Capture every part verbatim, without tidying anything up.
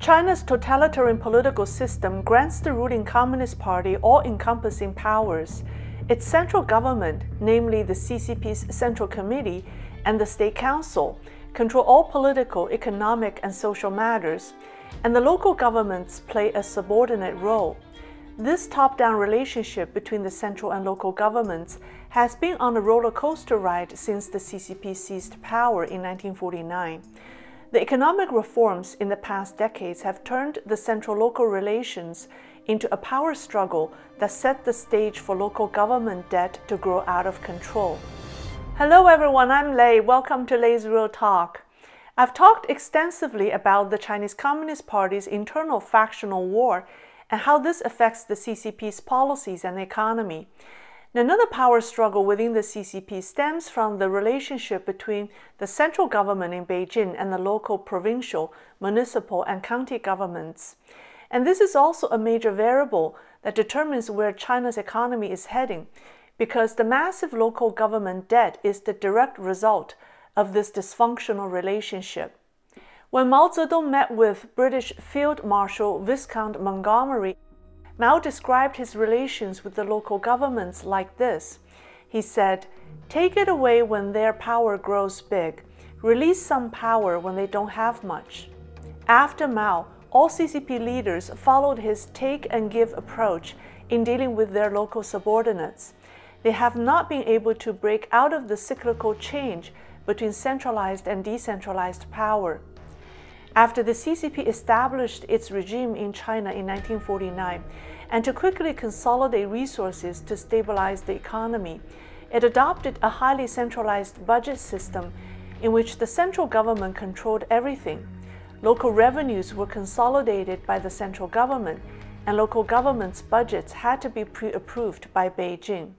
China's totalitarian political system grants the ruling Communist Party all-encompassing powers. Its central government, namely the C C P's Central Committee and the State Council, control all political, economic, and social matters, and the local governments play a subordinate role. This top-down relationship between the central and local governments has been on a roller coaster ride since the C C P seized power in nineteen forty-nine. The economic reforms in the past decades have turned the central-local relations into a power struggle that set the stage for local government debt to grow out of control. Hello everyone, I'm Lei. Welcome to Lei's Real Talk. I've talked extensively about the Chinese Communist Party's internal factional war and how this affects the C C P's policies and economy. Another power struggle within the C C P stems from the relationship between the central government in Beijing and the local, provincial, municipal, and county governments. And this is also a major variable that determines where China's economy is heading, because the massive local government debt is the direct result of this dysfunctional relationship. When Mao Zedong met with British Field Marshal Viscount Montgomery, Mao described his relations with the local governments like this. He said, "Take it away when their power grows big. Release some power when they don't have much." After Mao, all C C P leaders followed his take-and-give approach in dealing with their local subordinates. They have not been able to break out of the cyclical change between centralized and decentralized power. After the C C P established its regime in China in nineteen forty-nine, and to quickly consolidate resources to stabilize the economy, it adopted a highly centralized budget system in which the central government controlled everything. Local revenues were consolidated by the central government, and local governments' budgets had to be pre-approved by Beijing.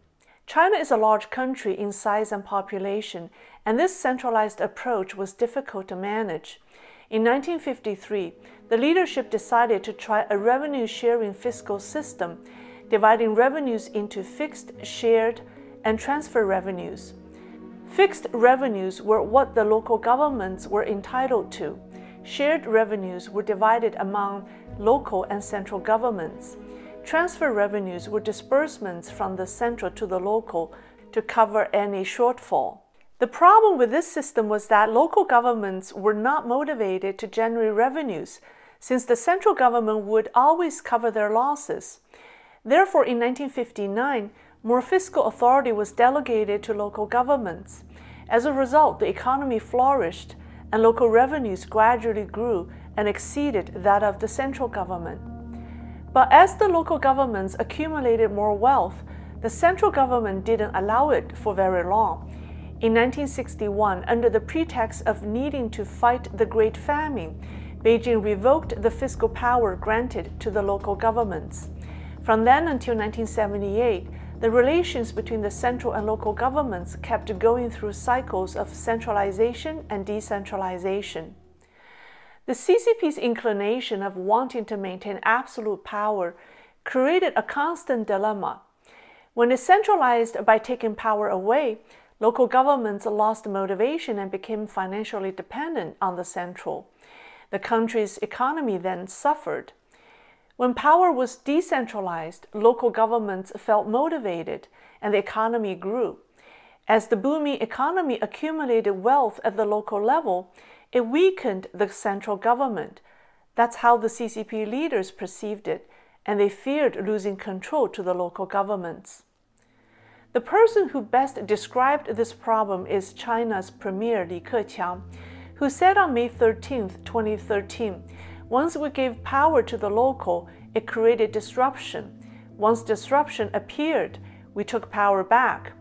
China is a large country in size and population, and this centralized approach was difficult to manage. In nineteen fifty-three, the leadership decided to try a revenue-sharing fiscal system, dividing revenues into fixed, shared, and transfer revenues. Fixed revenues were what the local governments were entitled to. Shared revenues were divided among local and central governments. Transfer revenues were disbursements from the central to the local to cover any shortfall. The problem with this system was that local governments were not motivated to generate revenues, since the central government would always cover their losses. Therefore, in nineteen fifty-nine, more fiscal authority was delegated to local governments. As a result, the economy flourished, and local revenues gradually grew and exceeded that of the central government. But as the local governments accumulated more wealth, the central government didn't allow it for very long. In nineteen sixty-one, under the pretext of needing to fight the Great Famine, Beijing revoked the fiscal power granted to the local governments. From then until nineteen seventy-eight, the relations between the central and local governments kept going through cycles of centralization and decentralization. The C C P's inclination of wanting to maintain absolute power created a constant dilemma. When it centralized by taking power away, local governments lost motivation and became financially dependent on the central. The country's economy then suffered. When power was decentralized, local governments felt motivated and the economy grew. As the booming economy accumulated wealth at the local level, it weakened the central government. That's how the C C P leaders perceived it, and they feared losing control to the local governments. The person who best described this problem is China's Premier Li Keqiang, who said on May thirteenth, twenty thirteen, "Once we gave power to the local, it created disruption. Once disruption appeared, we took power back.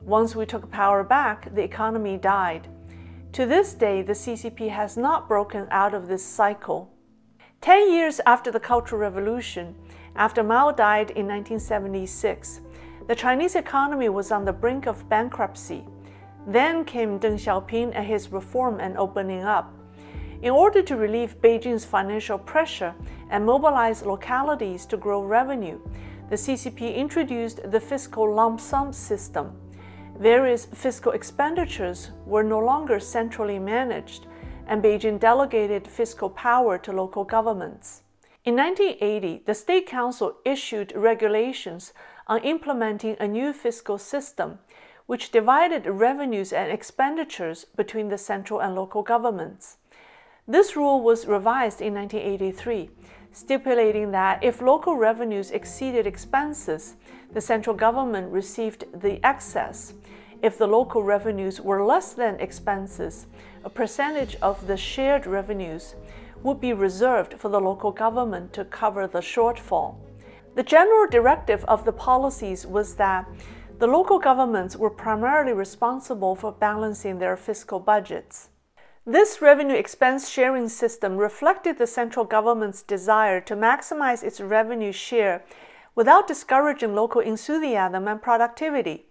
Once we took power back, the economy died." To this day, the C C P has not broken out of this cycle. Ten years after the Cultural Revolution, after Mao died in nineteen seventy-six, the Chinese economy was on the brink of bankruptcy. Then came Deng Xiaoping and his reform and opening up. In order to relieve Beijing's financial pressure and mobilize localities to grow revenue, the C C P introduced the fiscal lump sum system. Various fiscal expenditures were no longer centrally managed, and Beijing delegated fiscal power to local governments. In nineteen eighty, the State Council issued regulations on implementing a new fiscal system, which divided revenues and expenditures between the central and local governments. This rule was revised in nineteen eighty-three, stipulating that if local revenues exceeded expenses, the central government received the excess. If the local revenues were less than expenses, a percentage of the shared revenues would be reserved for the local government to cover the shortfall. The general directive of the policies was that the local governments were primarily responsible for balancing their fiscal budgets. This revenue expense sharing system reflected the central government's desire to maximize its revenue share without discouraging local enthusiasm and productivity.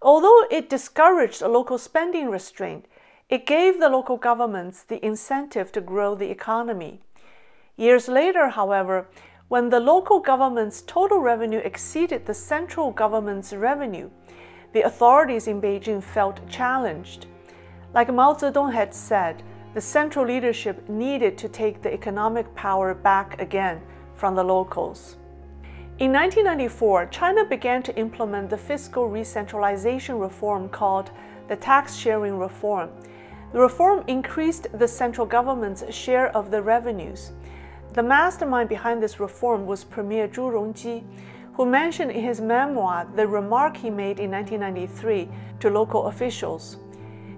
Although it discouraged local spending restraint, it gave the local governments the incentive to grow the economy. Years later, however, when the local government's total revenue exceeded the central government's revenue, the authorities in Beijing felt challenged. Like Mao Zedong had said, the central leadership needed to take the economic power back again from the locals. In nineteen ninety-four, China began to implement the fiscal recentralization reform called the tax sharing reform. The reform increased the central government's share of the revenues. The mastermind behind this reform was Premier Zhu Rongji, who mentioned in his memoir the remark he made in nineteen ninety-three to local officials.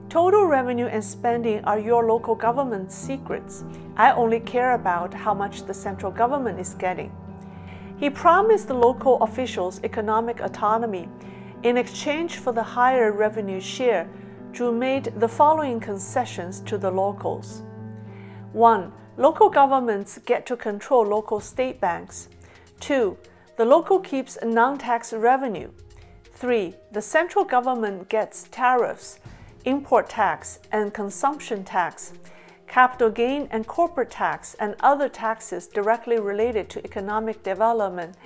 "Total revenue and spending are your local government's secrets. I only care about how much the central government is getting." He promised the local officials economic autonomy. In exchange for the higher revenue share, Zhu made the following concessions to the locals. One. Local governments get to control local state banks. Two. The local keeps non-tax revenue. Three. The central government gets tariffs, import tax and consumption tax, capital gain and corporate tax, and other taxes directly related to economic development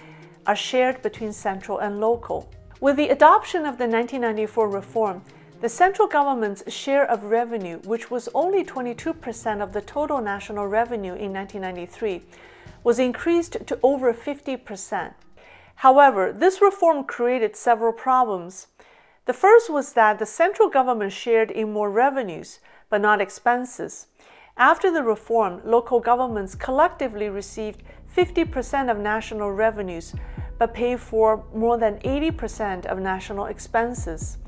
are shared between central and local. With the adoption of the nineteen ninety-four reform, the central government's share of revenue, which was only twenty-two percent of the total national revenue in nineteen ninety-three, was increased to over fifty percent. However, this reform created several problems. The first was that the central government shared in more revenues, but not expenses. After the reform, local governments collectively received fifty percent of national revenues, but paid for more than eighty percent of national expenses.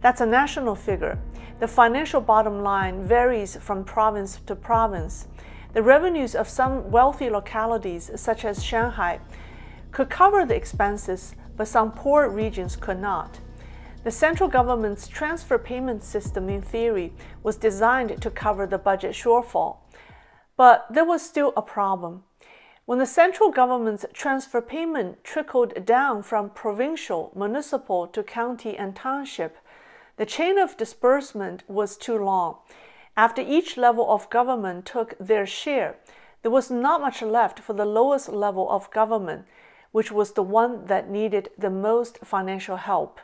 That's a national figure. The financial bottom line varies from province to province. The revenues of some wealthy localities, such as Shanghai, could cover the expenses, but some poor regions could not. The central government's transfer payment system, in theory, was designed to cover the budget shortfall. But there was still a problem. When the central government's transfer payment trickled down from provincial, municipal to county and township, the chain of disbursement was too long. After each level of government took their share, there was not much left for the lowest level of government, which was the one that needed the most financial help.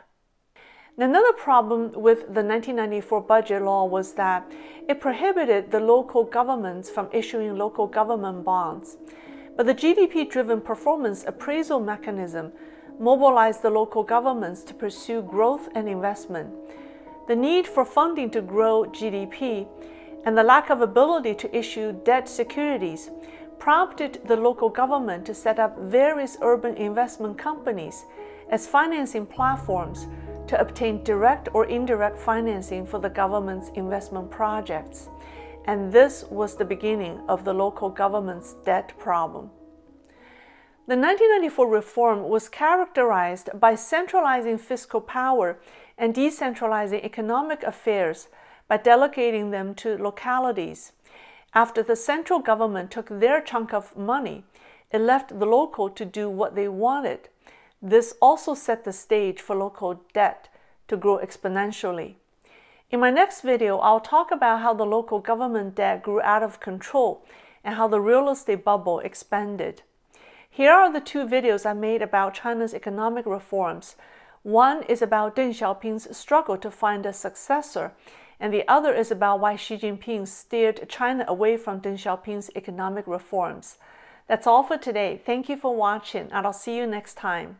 Another problem with the nineteen ninety-four budget law was that it prohibited the local governments from issuing local government bonds. But the G D P-driven performance appraisal mechanism mobilized the local governments to pursue growth and investment. The need for funding to grow G D P and the lack of ability to issue debt securities prompted the local government to set up various urban investment companies as financing platforms to obtain direct or indirect financing for the government's investment projects. And this was the beginning of the local government's debt problem. The nineteen ninety-four reform was characterized by centralizing fiscal power and decentralizing economic affairs by delegating them to localities. After the central government took their chunk of money, it left the local to do what they wanted. This also set the stage for local debt to grow exponentially. In my next video, I'll talk about how the local government debt grew out of control and how the real estate bubble expanded. Here are the two videos I made about China's economic reforms. One is about Deng Xiaoping's struggle to find a successor, and the other is about why Xi Jinping steered China away from Deng Xiaoping's economic reforms. That's all for today. Thank you for watching, and I'll see you next time.